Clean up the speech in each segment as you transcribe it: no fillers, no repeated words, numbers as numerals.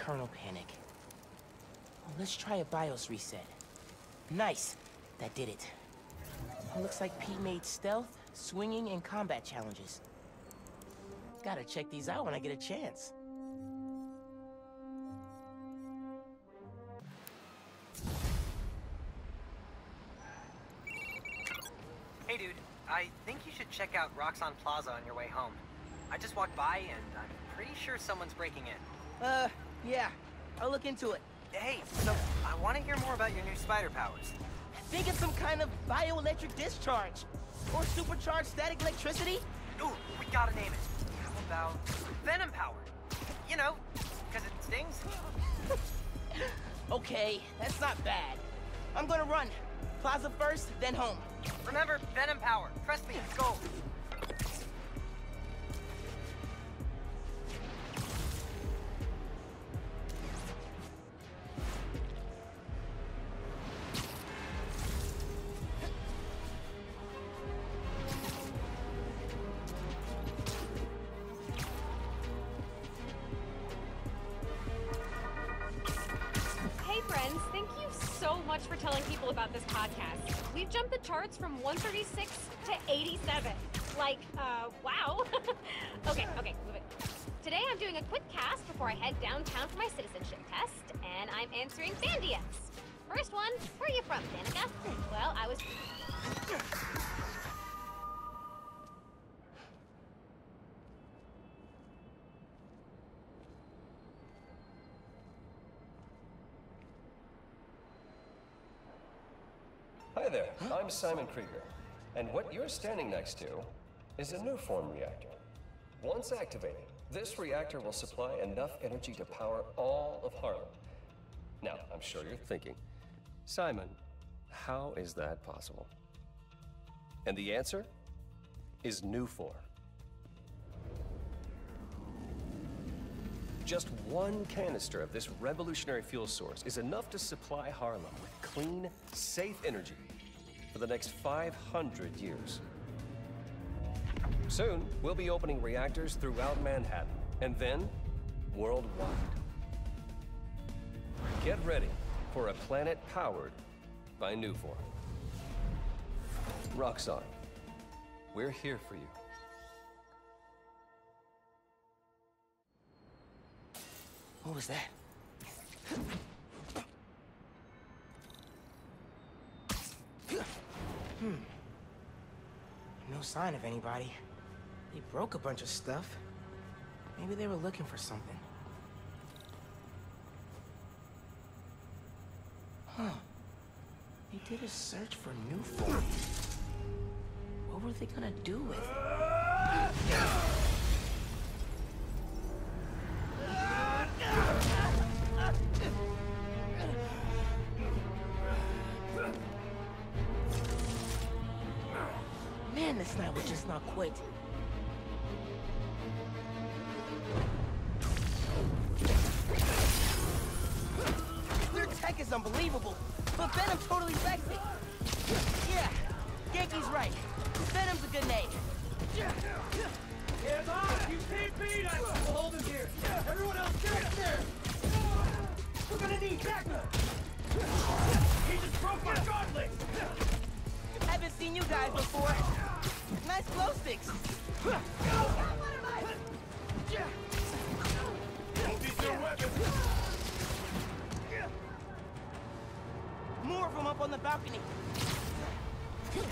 Colonel Panic. Oh, let's try a BIOS reset. Nice. That did it. It looks like Pete made stealth, swinging, and combat challenges. Gotta check these out when I get a chance. Hey dude, I think you should check out Roxxon Plaza on your way home. I just walked by and I'm pretty sure someone's breaking in. Yeah, I'll look into it. Hey, so I want to hear more about your new spider powers. I think it's some kind of bioelectric discharge. Or supercharged static electricity? Ooh, we gotta name it. How about Venom Power? You know, because it stings. Okay, that's not bad. I'm gonna run. Plaza first, then home. Remember, Venom Power. Trust me, let's go. For telling people about this podcast. We've jumped the charts from 136 to 87. Like, wow. Okay, move it. Today I'm doing a quick cast before I head downtown for my citizenship test, and I'm answering fan DMs. First one, where are you from, Danica? Well, I was... Hi there, I'm Simon Krieger, and what you're standing next to is a Nuform reactor. Once activated, this reactor will supply enough energy to power all of Harlem. Now, I'm sure you're thinking, Simon, how is that possible? And the answer is Nuform. Just one canister of this revolutionary fuel source is enough to supply Harlem with clean, safe energy for the next 500 years. Soon, we'll be opening reactors throughout Manhattan, and then worldwide. Get ready for a planet powered by Nuform. Roxxon, we're here for you. What was that? No sign of anybody. They broke a bunch of stuff. Maybe they were looking for something. Huh. They did a search for Nuform. What were they gonna do with it? Man, this night will just not quit. Their tech is unbelievable, but Venom totally vexed me. Yeah, Yankee's right. Venom's a good name. Hands off! You can't beat us! We'll hold him here! Everyone else, get up there! We're gonna need backup! He just broke my gauntlet! Haven't seen you guys before. Nice glow sticks! Got one of mine! Don't need your weapons! More of them up on the balcony!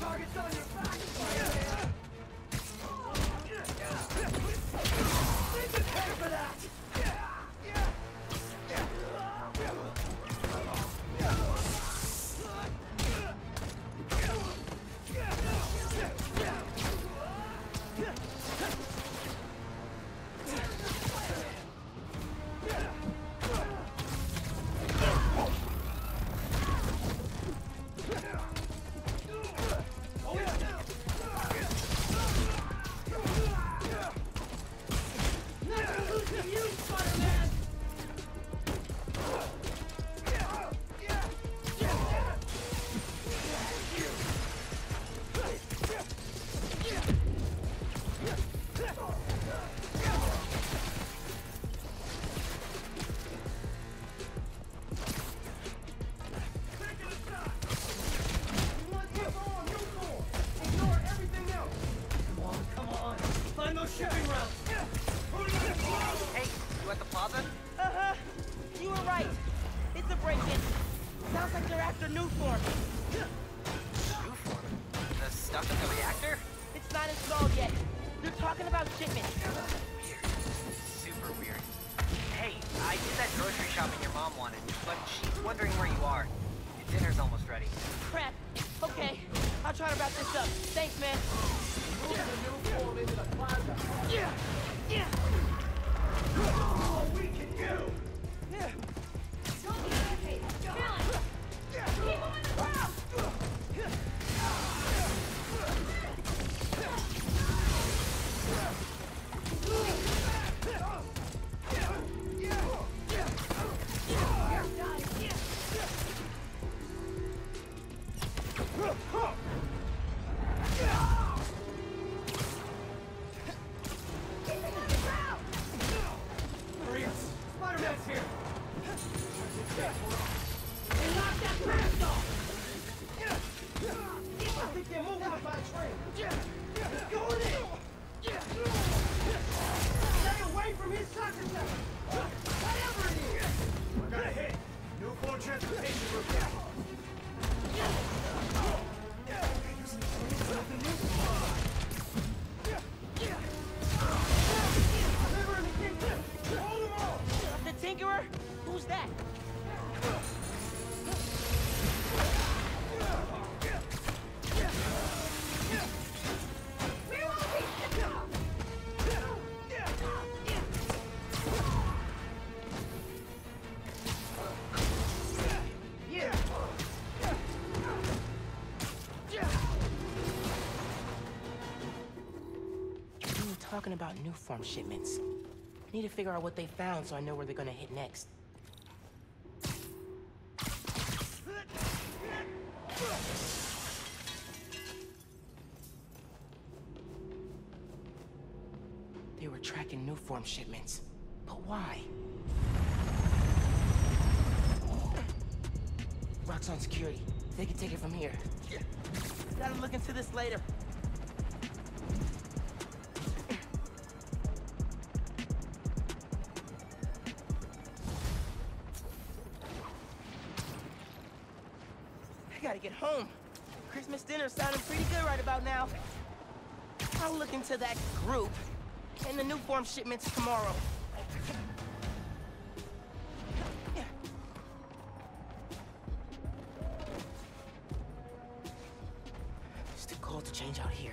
Target's on your back! Fire. They just pay for that! those shipping routes. Hey, you at the plaza? Uh-huh. You were right. It's a break-in. Sounds like they're after Nuform. Nuform? The stuff in the reactor? It's not installed yet. They're talking about shipment. Weird. Super weird. Hey, I did that grocery shopping your mom wanted, but she's wondering where you are. Your dinner's almost ready. Crap. Okay. I'll try to wrap this up. Thanks, man. Yeah. Oh, we can do. Yeah. Don't be okay. Keep on the ground. Talking about Nuform shipments. I need to figure out what they found so I know where they're gonna hit next. They were tracking Nuform shipments, but why? Roxxon security. They can take it from here. Yeah. Gotta look into this later. Get home. Christmas dinner sounding pretty good right about now. I'll look into that group and the Nuform shipments tomorrow. It's too cold to change out here.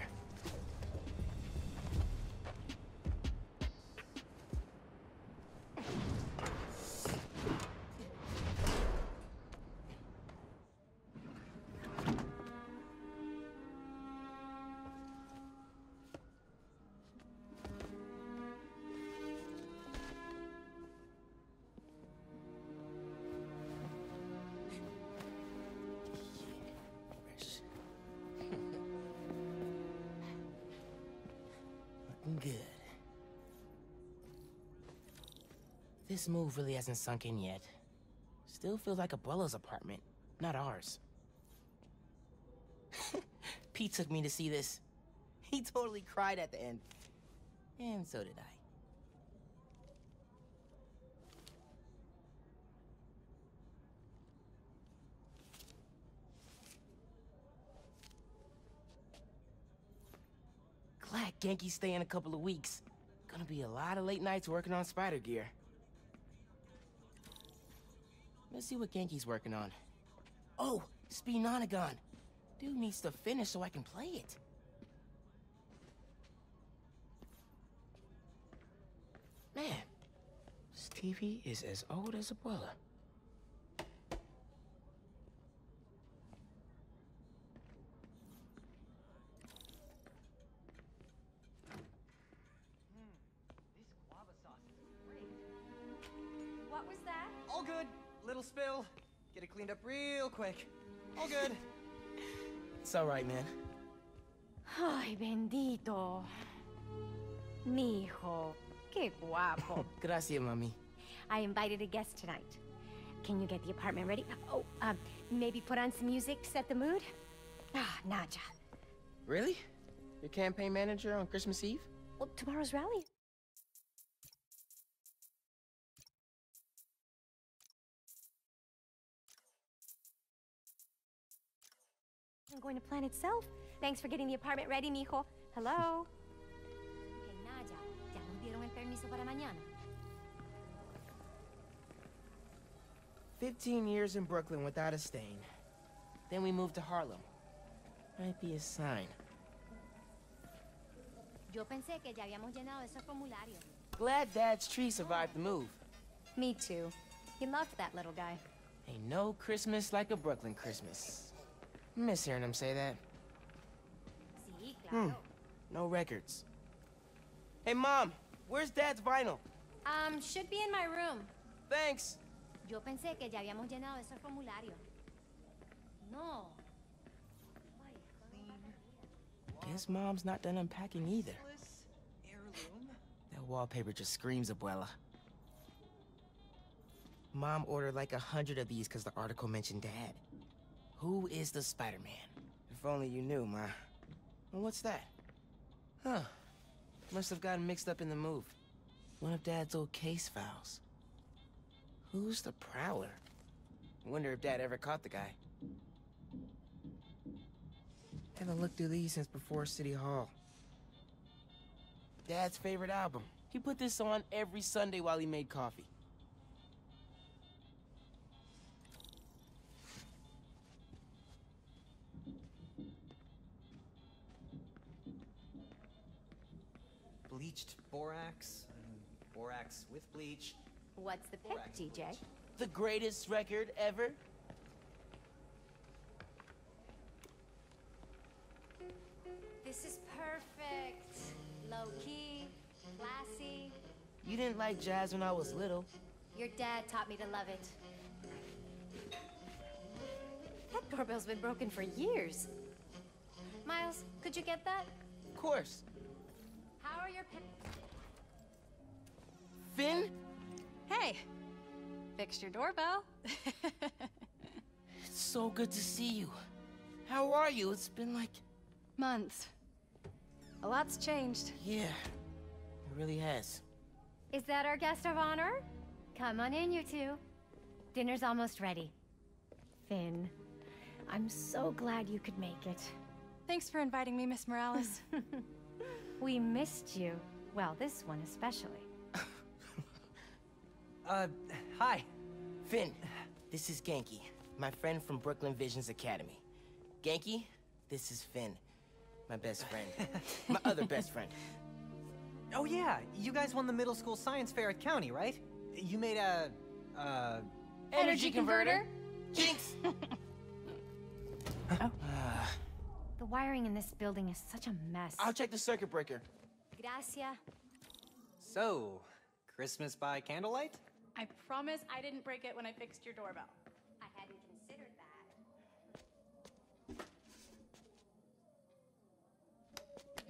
Good. This move really hasn't sunk in yet. Still feels like Abuela's apartment, not ours. Pete took me to see this. He totally cried at the end. And so did I. Genki's staying a couple of weeks. Gonna be a lot of late nights working on spider gear. Let's see what Genki's working on. Oh, Spinonagon. Dude needs to finish so I can play it. Man, Stevie is as old as Abuela. Spill. Get it cleaned up real quick. All good. It's all right, man. Ay, bendito. Mi hijo. Qué guapo. Gracias, mami. I invited a guest tonight. Can you get the apartment ready? Oh, maybe put on some music, set the mood? Ah, Naja. Really? Your campaign manager on Christmas Eve? Well, tomorrow's rally. I'm going to plan itself. Thanks for getting the apartment ready, mijo. Hello? Hey, Nadia. Ya nos dieron el permiso para mañana. 15 years in Brooklyn without a stain. Then we moved to Harlem. Might be a sign. Yo pensé que ya habíamos llenado esos formularios. Glad Dad's tree survived the move. Me too. He loved that little guy. Ain't no Christmas like a Brooklyn Christmas. Miss hearing him say that. Sí, claro. No records. Hey, Mom, where's Dad's vinyl? Should be in my room. Thanks. Yo pensé que ya habíamos llenado esos formularios. No. Guess Mom's not done unpacking either. That wallpaper just screams, Abuela. Mom ordered like 100 of these because the article mentioned Dad. Who is the Spider-Man? If only you knew, Ma. Well, what's that? Huh. Must have gotten mixed up in the move. One of Dad's old case files. Who's the Prowler? Wonder if Dad ever caught the guy. Haven't looked through these since before City Hall. Dad's favorite album. He put this on every Sunday while he made coffee. Bleached Borax, and Borax with bleach. What's the pick, DJ? The greatest record ever. This is perfect. Low-key, classy. You didn't like jazz when I was little. Your dad taught me to love it. That doorbell's been broken for years. Miles, could you get that? Of course. How are your Finn? Hey. Fixed your doorbell. It's so good to see you. How are you? It's been like... months. A lot's changed. Yeah, it really has. Is that our guest of honor? Come on in, you two. Dinner's almost ready. Finn, I'm so glad you could make it. Thanks for inviting me, Miss Morales. We missed you. Well, this one especially. Hi. Finn, this is Genki, my friend from Brooklyn Visions Academy. Genki, this is Finn. My best friend. My other best friend. Oh yeah, you guys won the middle school science fair at County, right? You made a... Energy converter? Jinx! Oh. The wiring in this building is such a mess. I'll check the circuit breaker. Gracias. So, Christmas by candlelight? I promise I didn't break it when I fixed your doorbell. I hadn't considered that.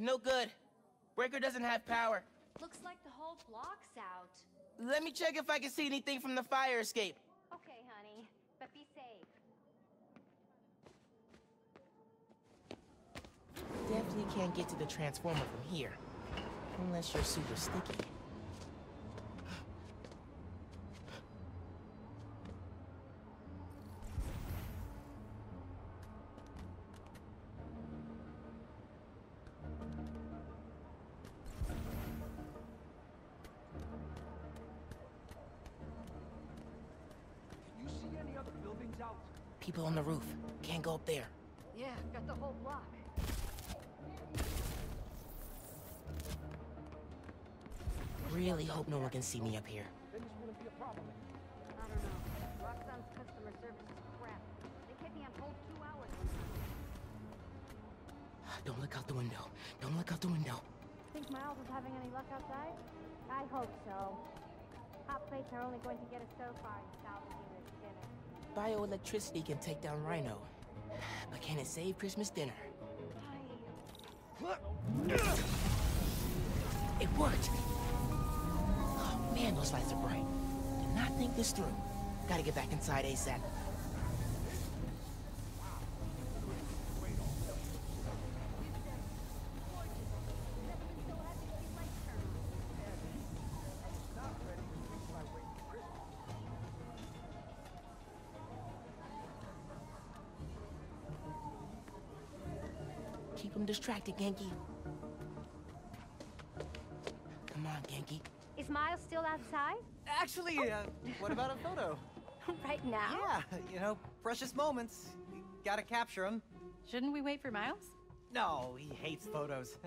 No good. Breaker doesn't have power. Looks like the whole block's out. Let me check if I can see anything from the fire escape. Okay, honey, but be safe. Definitely can't get to the transformer from here. Unless you're super sticky. People on the roof. Can't go up there. Yeah, got the whole block. Really hope no one can see me up here. Then this wouldn't be a problem. I don't know. Roxxon's customer service is crap. They kept me on hold 2 hours. Don't look out the window. Don't look out the window. Think Miles is having any luck outside? I hope so. Hot plates are only going to get us so far in salvaging this dinner. Bioelectricity can take down Rhino, but can it save Christmas dinner? It worked! Oh man, those lights are bright. Did not think this through. Gotta get back inside ASAP. him distracted, Genki. Come on, Genki. Is Miles still outside? Actually, what about a photo? Right now? Yeah, you know, precious moments. You gotta capture them. Shouldn't we wait for Miles? No, he hates photos.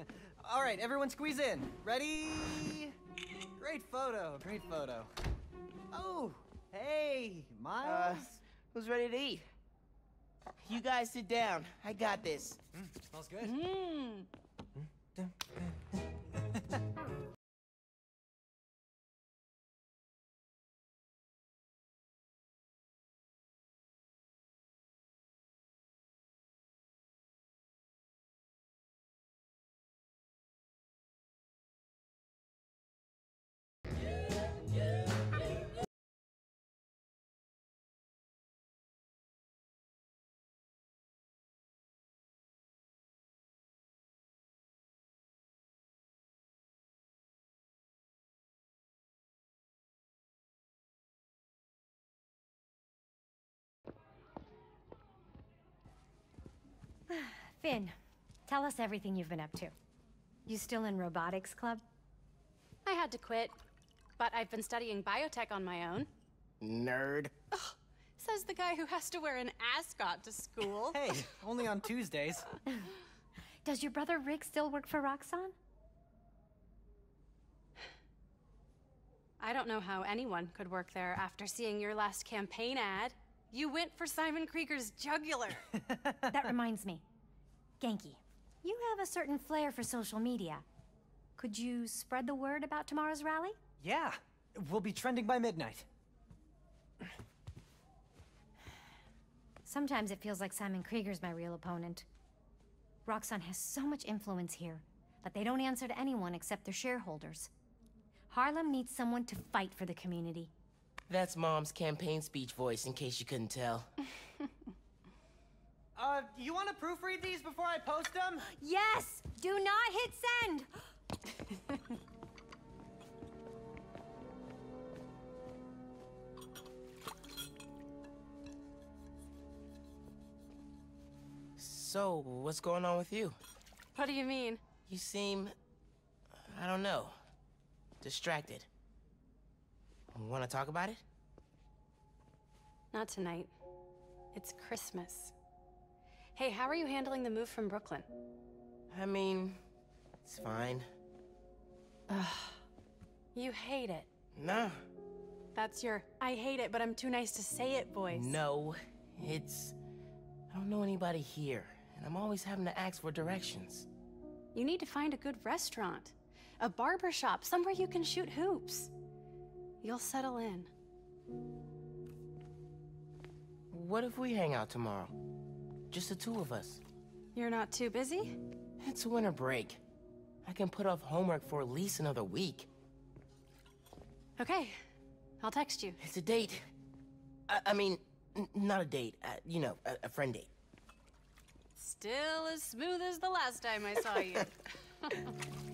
All right, everyone squeeze in. Ready? Great photo, great photo. Oh, hey, Miles. Who's ready to eat? You guys sit down. I got this. Smells good. Finn, tell us everything you've been up to. You still in robotics club? I had to quit, but I've been studying biotech on my own. Nerd. Oh, says the guy who has to wear an ascot to school. Hey, only on Tuesdays. Does your brother Rick still work for Roxxon? I don't know how anyone could work there after seeing your last campaign ad. You went for Simon Krieger's jugular. That reminds me. Genki, you have a certain flair for social media. Could you spread the word about tomorrow's rally? Yeah. We'll be trending by midnight. Sometimes it feels like Simon Krieger's my real opponent. Roxxon has so much influence here, but they don't answer to anyone except their shareholders. Harlem needs someone to fight for the community. That's Mom's campaign speech voice, in case you couldn't tell. You want to proofread these before I post them? Yes! Do not hit send! So, what's going on with you? What do you mean? You seem... I don't know. Distracted. Want to talk about it? Not tonight. It's Christmas. Hey, how are you handling the move from Brooklyn? I mean, it's fine. Ugh. You hate it. Nah. That's your, I hate it, but I'm too nice to say it voice. No, it's... I don't know anybody here, and I'm always having to ask for directions. You need to find a good restaurant, a barbershop, somewhere you can shoot hoops. You'll settle in. What if we hang out tomorrow? Just the two of us. You're not too busy? It's winter break. I can put off homework for at least another week. Okay. I'll text you. It's a date. I mean, not a date. You know, a friend date. Still as smooth as the last time I saw you.